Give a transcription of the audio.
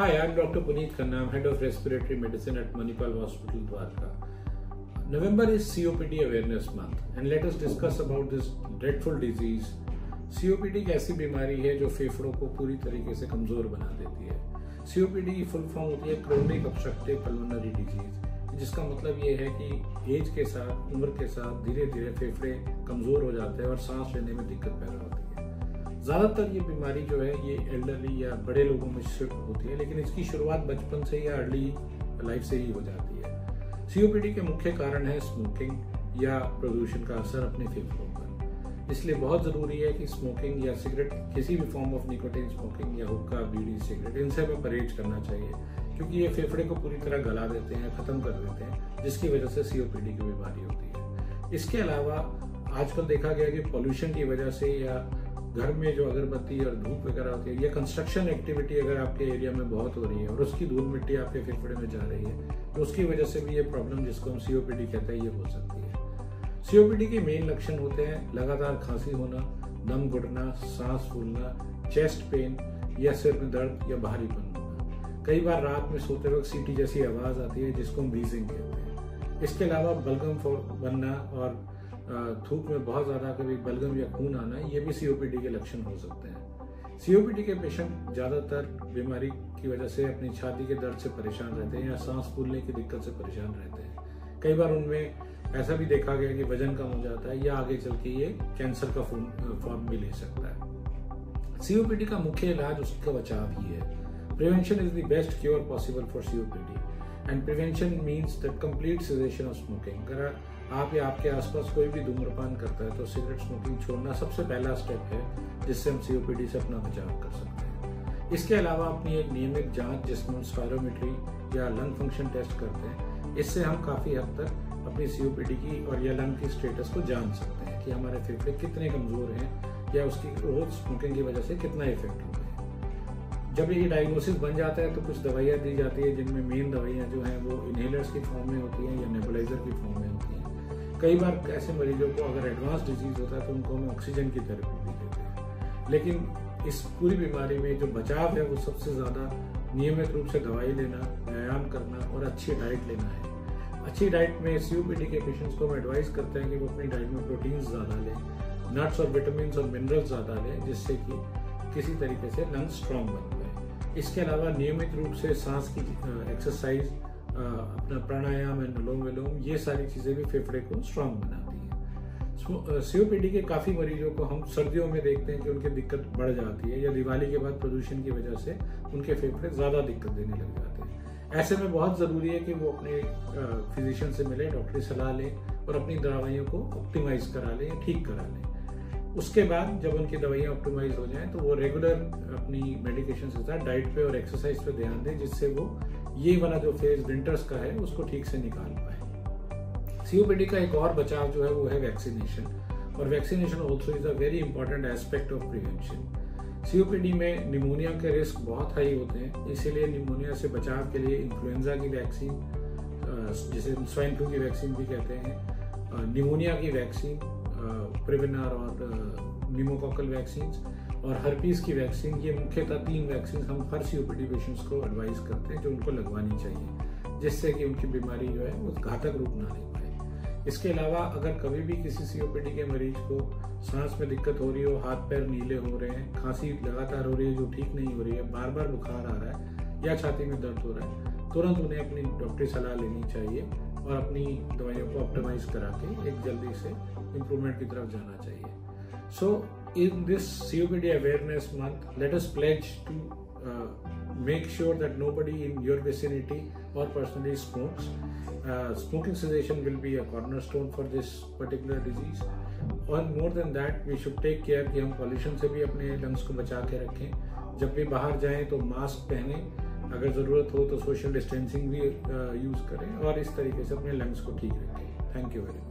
Hi, I'm Dr. Puneet Khanna. I'm Head of Respiratory Medicine at Manipal Hospital Dwarka. November is COPD Awareness Month and let us discuss about this dreadful disease. COPD एक ऐसी बीमारी है जो फेफड़ों को पूरी तरीके से कमजोर बना देती है। COPD की फुल फॉर्म होती है क्रोनिक ऑब्स्ट्रक्टिव पल्मोनरी डिजीज, जिसका मतलब ये है कि एज के साथ, उम्र के साथ धीरे धीरे फेफड़े कमजोर हो जाते हैं और सांस लेने में दिक्कत पैदा होती है। ज़्यादातर ये बीमारी जो है ये एल्डरली या बड़े लोगों में होती है, लेकिन इसकी शुरुआत बचपन से या अर्ली लाइफ से ही हो जाती है। COPD के मुख्य कारण है स्मोकिंग या प्रदूषण का असर अपने फेफड़ों पर। इसलिए बहुत ज़रूरी है कि स्मोकिंग या सिगरेट, किसी भी फॉर्म ऑफ निकोटीन स्मोकिंग या हुक्का, बीड़ी, सिगरेट, इनसे हमें परहेज करना चाहिए, क्योंकि ये फेफड़े को पूरी तरह गला देते हैं, ख़त्म कर देते हैं, जिसकी वजह से COPD की बीमारी होती है। इसके अलावा आजकल देखा गया कि पॉल्यूशन की वजह से या घर में जो अगरबत्ती और धूप वगैरह होती है या कंस्ट्रक्शन एक्टिविटी अगर आपके एरिया में बहुत हो रही है और उसकी धूल मिट्टी आपके फेफड़े में जा रही है, तो उसकी वजह से भी ये प्रॉब्लम, जिसको हम COPD कहते हैं, ये हो सकती है। COPD के मेन लक्षण होते हैं लगातार खांसी होना, दम घुटना, सांस फूलना, चेस्ट पेन या सिर में दर्द या भारीपन होना। कई बार रात में सोते वक्त सीटी जैसी आवाज़ आती है, जिसको हम बीजिंग कहते हैं। इसके अलावा बलगम बनना और थूक में बहुत ज़्यादा कभी बलगम या खून आना, ये भी COPD के लक्षण हो सकते हैं। COPD के पेशेंट ज़्यादातर बीमारी की वजह से अपनी छाती के दर्द से परेशान रहते हैं या सांस फूलने की दिक्कत से परेशान रहते हैं। कई बार उनमें ऐसा भी देखा गया कि वजन कम हो जाता है या आगे चल के ये कैंसर का फॉर्म भी ले सकता है। COPD का मुख्य इलाज उसका बचाव ही है। Prevention is the best cure possible for COPD and prevention means the complete cessation of smoking. अगर आप या आपके आसपास कोई भी धूम्रपान करता है तो सिगरेट स्मोकिंग छोड़ना सबसे पहला स्टेप है, जिससे हम COPD से अपना बचाव कर सकते हैं। इसके अलावा अपनी एक नियमित जांच, जिसमें हम स्पायरोमेट्री या लंग फंक्शन टेस्ट करते हैं, इससे हम काफ़ी हद तक अपनी COPD की और या लंग की स्टेटस को जान सकते हैं कि हमारे फेफड़े कितने कमज़ोर हैं या उसकी रोज स्मोकिंग की वजह से कितना इफेक्ट होता है। जब ये डायग्नोसिस बन जाता है तो कुछ दवाइयाँ दी जाती है, जिनमें मेन दवाइयाँ जो हैं वो इनहेलर्स की फॉर्म में होती हैं या नेबुलाइजर की फॉर्म में होती हैं। कई बार ऐसे मरीजों को अगर एडवांस डिजीज होता है तो उनको हम ऑक्सीजन की थेरेपी भी देते हैं। लेकिन इस पूरी बीमारी में जो बचाव है वो सबसे ज़्यादा नियमित रूप से दवाई लेना, व्यायाम करना और अच्छी डाइट लेना है। अच्छी डाइट में COPD के पेशेंट्स को हम एडवाइस करते हैं कि वो अपनी डाइट में प्रोटीन्स ज़्यादा लें, नट्स और विटामिन और मिनरल्स ज़्यादा लें, जिससे कि किसी तरीके से लंग्स स्ट्रॉन्ग बन पाए। इसके अलावा नियमित रूप से सांस की एक्सरसाइज, अपना प्राणायाम, अनोम विलोम, ये सारी चीज़ें भी फेफड़े को स्ट्रांग बनाती हैं। COPD के काफ़ी मरीजों को हम सर्दियों में देखते हैं कि उनकी दिक्कत बढ़ जाती है या दिवाली के बाद प्रदूषण की वजह से उनके फेफड़े ज़्यादा दिक्कत देने लग जाते हैं। ऐसे में बहुत ज़रूरी है कि वो अपने फिजिशियन से मिले, डॉक्टरी सलाह लें और अपनी दवाइयों को ऑप्टिमाइज़ करा लें या ठीक करा लें। उसके बाद जब उनकी दवाइयाँ ऑप्टिमाइज़ हो जाएँ तो वो रेगुलर अपनी मेडिकेशन के साथ डाइट पे और एक्सरसाइज पे ध्यान दें, जिससे वो ये वाला जो फेज विंटर्स का है उसको ठीक से निकाल पाए। COPD का एक और बचाव जो है वो है वैक्सीनेशन, और vaccination also is a very important aspect of prevention. COPD में निमोनिया के रिस्क बहुत हाई होते हैं, इसीलिए निमोनिया से बचाव के लिए इन्फ्लुएंजा की वैक्सीन, जिसे स्वाइन फ्लू की वैक्सीन भी कहते हैं, निमोनिया की वैक्सीन, प्रिवेनार और निमोकॉकल वैक्सीन और हर्पीस की वैक्सीन, ये मुख्यतः 3 वैक्सीन हम हर COPD पेशेंट्स को एडवाइस करते हैं जो उनको लगवानी चाहिए, जिससे कि उनकी बीमारी जो है वो घातक रूप ना ले पाए। इसके अलावा अगर कभी भी किसी COPD के मरीज को सांस में दिक्कत हो रही हो, हाथ पैर नीले हो रहे हैं, खांसी लगातार हो रही है जो ठीक नहीं हो रही है, बार बार बुखार आ रहा है या छाती में दर्द हो रहा है, तुरंत उन्हें अपनी डॉक्टरी सलाह लेनी चाहिए और अपनी दवाइयों को ऑप्टिमाइज़ करा के एक जल्दी से इम्प्रूवमेंट की तरफ जाना चाहिए। सो in this COPD awareness month, let us pledge to make sure that nobody in your vicinity or personally smokes. Smoking cessation will be a cornerstone for this particular disease. And more than that, we should take care कि हम pollution से भी अपने lungs को बचा के रखें। जब भी बाहर जाएं तो mask पहनें, अगर ज़रूरत हो तो social distancing भी use करें और इस तरीके से अपने lungs को ठीक रखें। Thank you very much.